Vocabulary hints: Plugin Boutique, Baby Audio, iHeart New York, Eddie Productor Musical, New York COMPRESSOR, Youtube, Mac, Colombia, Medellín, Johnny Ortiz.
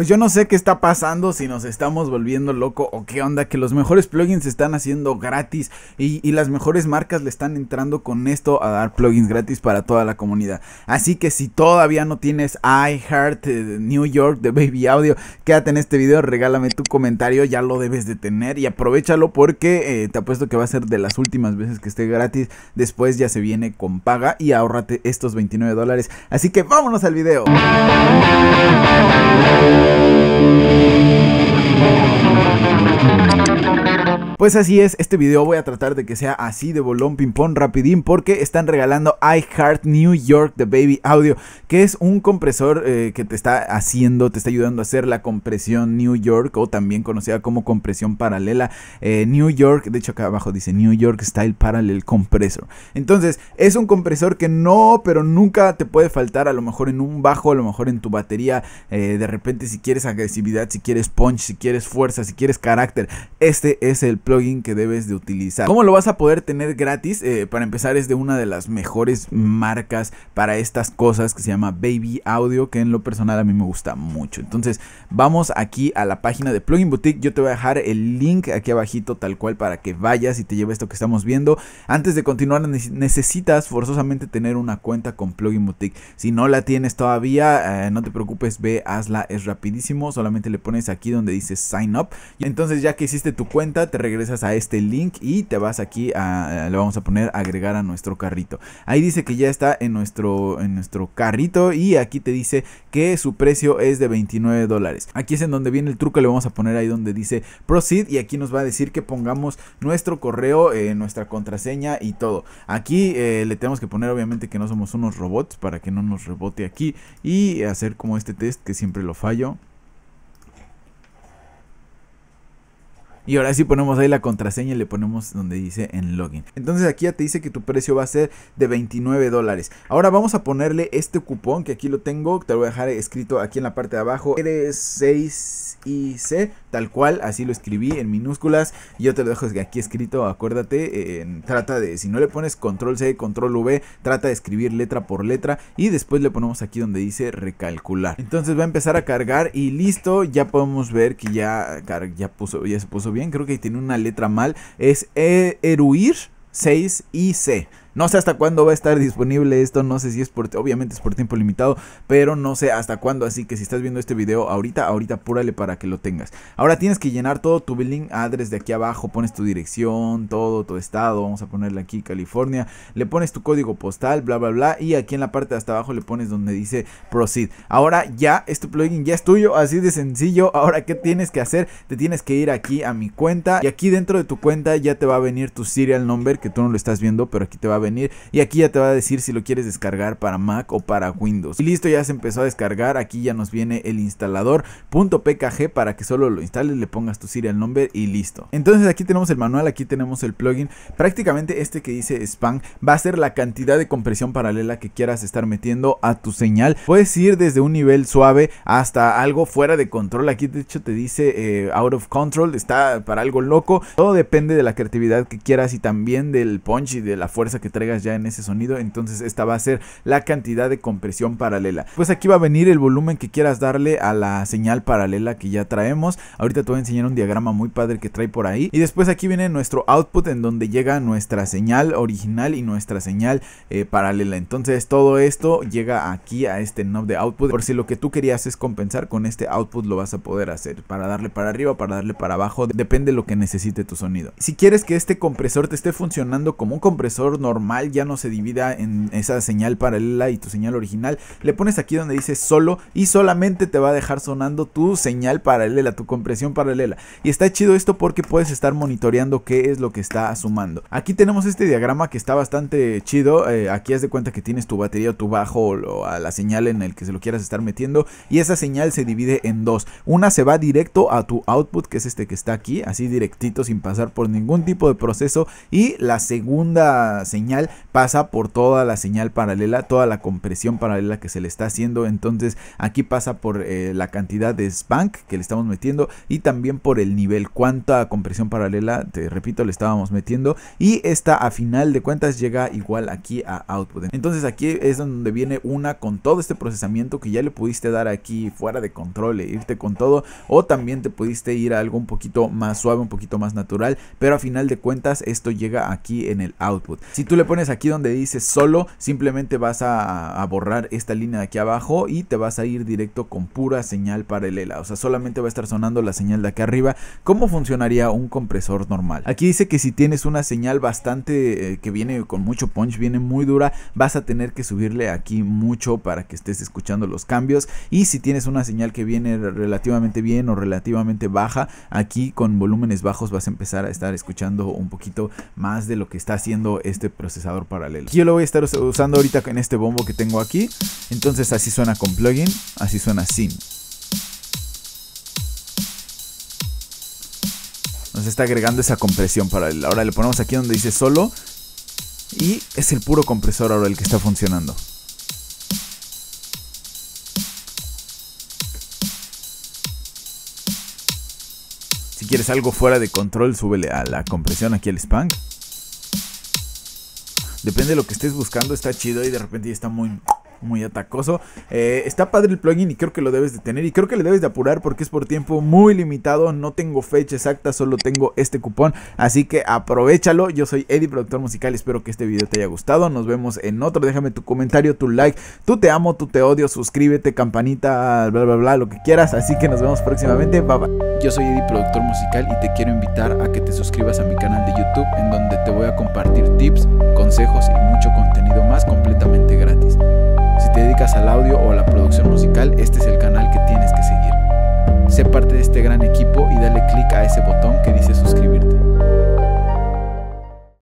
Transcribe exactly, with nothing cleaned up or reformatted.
Pues yo no sé qué está pasando, si nos estamos volviendo loco o qué onda, que los mejores plugins se están haciendo gratis y, y las mejores marcas le están entrando con esto a dar plugins gratis para toda la comunidad. Así que si todavía no tienes iHeart New York de Baby Audio, quédate en este video, regálame tu comentario, ya lo debes de tener y aprovechalo porque eh, te apuesto que va a ser de las últimas veces que esté gratis, después ya se viene con paga y ahórrate estos veintinueve dólares. Así que vámonos al video. Pues así es, este video voy a tratar de que sea así de bolón, ping pong, rapidín, porque están regalando iHeart New York de Baby Audio, que es un compresor eh, que te está haciendo, te está ayudando a hacer la compresión New York, o también conocida como compresión paralela eh, New York. De hecho acá abajo dice New York Style Parallel Compressor. Entonces es un compresor que no, pero nunca te puede faltar, a lo mejor en un bajo, a lo mejor en tu batería, eh, de repente si quieres agresividad, si quieres punch, si quieres fuerza, si quieres carácter, este es el plugin que debes de utilizar. ¿Cómo lo vas a poder tener gratis? Eh, para empezar, es de una de las mejores marcas para estas cosas que se llama Baby Audio, que en lo personal a mí me gusta mucho. Entonces vamos aquí a la página de Plugin Boutique. Yo te voy a dejar el link aquí abajito tal cual para que vayas y te lleve esto que estamos viendo. Antes de continuar necesitas forzosamente tener una cuenta con Plugin Boutique. Si no la tienes todavía, eh, no te preocupes, ve, hazla, es rapidísimo. Solamente le pones aquí donde dice Sign Up. Y entonces ya que hiciste tu cuenta, te regresas a este link y te vas aquí a, le vamos a poner agregar a nuestro carrito. Ahí dice que ya está en nuestro en nuestro carrito y aquí te dice que su precio es de veintinueve dólares. Aquí es en donde viene el truco, le vamos a poner ahí donde dice proceed y aquí nos va a decir que pongamos nuestro correo, eh, nuestra contraseña y todo. Aquí eh, le tenemos que poner obviamente que no somos unos robots para que no nos rebote aquí y hacer como este test que siempre lo fallo. Y ahora sí ponemos ahí la contraseña y le ponemos donde dice en login. Entonces aquí ya te dice que tu precio va a ser de veintinueve dólares. Ahora vamos a ponerle este cupón que aquí lo tengo. Te lo voy a dejar escrito aquí en la parte de abajo. R seis I C, tal cual, así lo escribí en minúsculas. Yo te lo dejo aquí escrito, acuérdate. Eh, trata de, si no le pones control C, control V, trata de escribir letra por letra. Y después le ponemos aquí donde dice recalcular. Entonces va a empezar a cargar y listo. Ya podemos ver que ya, ya, puso, ya se puso bien, creo que tiene una letra mal, es E R U I R seis I C. No sé hasta cuándo va a estar disponible esto, no sé si es por, obviamente es por tiempo limitado, pero no sé hasta cuándo, así que si estás viendo este video ahorita, ahorita apúrale para que lo tengas. Ahora tienes que llenar todo tu billing address de aquí abajo, pones tu dirección, todo, tu estado, vamos a ponerle aquí California, le pones tu código postal, bla bla bla, y aquí en la parte de hasta abajo le pones donde dice proceed. Ahora ya, este plugin ya es tuyo, así de sencillo. Ahora, ¿qué tienes que hacer? Te tienes que ir aquí a mi cuenta, y aquí dentro de tu cuenta ya te va a venir tu serial number, que tú no lo estás viendo, pero aquí te va a venir y aquí ya te va a decir si lo quieres descargar para Mac o para Windows. Y listo, ya se empezó a descargar. Aquí ya nos viene el instalador .pkg para que solo lo instales, le pongas tu serial number y listo. Entonces aquí tenemos el manual, aquí tenemos el plugin. Prácticamente este que dice spam va a ser la cantidad de compresión paralela que quieras estar metiendo a tu señal. Puedes ir desde un nivel suave hasta algo fuera de control. Aquí de hecho te dice eh, out of control, está para algo loco. Todo depende de la creatividad que quieras y también del punch y de la fuerza que traigas ya en ese sonido. Entonces esta va a ser la cantidad de compresión paralela. Pues aquí va a venir el volumen que quieras darle a la señal paralela que ya traemos. Ahorita te voy a enseñar un diagrama muy padre que trae por ahí. Y después aquí viene nuestro output, en donde llega nuestra señal original y nuestra señal eh, paralela. Entonces todo esto llega aquí a este knob de output. Por si lo que tú querías es compensar, con este output lo vas a poder hacer, para darle para arriba, para darle para abajo, depende de lo que necesite tu sonido. Si quieres que este compresor te esté funcionando como un compresor normal normal, ya no se divida en esa señal paralela y tu señal original, le pones aquí donde dice solo y solamente te va a dejar sonando tu señal paralela, tu compresión paralela. Y está chido esto porque puedes estar monitoreando qué es lo que está sumando. Aquí tenemos este diagrama que está bastante chido. Eh, aquí haz de cuenta que tienes tu batería o tu bajo o, o a la señal en el que se lo quieras estar metiendo, y esa señal se divide en dos. Una se va directo a tu output, que es este que está aquí, así directito sin pasar por ningún tipo de proceso, y la segunda señal señal pasa por toda la señal paralela, toda la compresión paralela que se le está haciendo. Entonces aquí pasa por eh, la cantidad de spank que le estamos metiendo y también por el nivel, cuánta compresión paralela, te repito, le estábamos metiendo, y esta a final de cuentas llega igual aquí a output. Entonces aquí es donde viene una con todo este procesamiento que ya le pudiste dar aquí fuera de control e irte con todo, o también te pudiste ir a algo un poquito más suave, un poquito más natural, pero a final de cuentas esto llega aquí en el output. Si tú le pones aquí donde dice solo, simplemente vas a, a borrar esta línea de aquí abajo y te vas a ir directo con pura señal paralela, o sea, solamente va a estar sonando la señal de acá arriba. ¿Cómo funcionaría un compresor normal? Aquí dice que si tienes una señal bastante eh, que viene con mucho punch, viene muy dura, vas a tener que subirle aquí mucho para que estés escuchando los cambios, y si tienes una señal que viene relativamente bien o relativamente baja, aquí con volúmenes bajos vas a empezar a estar escuchando un poquito más de lo que está haciendo este procesador paralelo. Yo lo voy a estar usando ahorita en este bombo que tengo aquí. Entonces así suena con plugin, así suena sin. Nos está agregando esa compresión paralela. Ahora le ponemos aquí donde dice solo y es el puro compresor ahora el que está funcionando. Si quieres algo fuera de control, súbele a la compresión aquí al spank. Depende de lo que estés buscando, está chido y de repente ya está muy... muy atacoso. Eh, está padre el plugin y creo que lo debes de tener y creo que le debes de apurar porque es por tiempo muy limitado. No tengo fecha exacta, solo tengo este cupón, así que aprovéchalo. Yo soy Eddie, productor musical, espero que este video te haya gustado. Nos vemos en otro. Déjame tu comentario, tu like, tu te amo, tu te odio, suscríbete, campanita, bla bla bla, lo que quieras. Así que nos vemos próximamente, bye bye. Yo soy Eddie, productor musical, y te quiero invitar a que te suscribas a mi canal de YouTube, en donde te voy a compartir tips, consejos y mucho contenido más completamente gratis. Si te dedicas al audio o a la producción musical, este es el canal que tienes que seguir. Sé parte de este gran equipo y dale click a ese botón que dice suscribirte.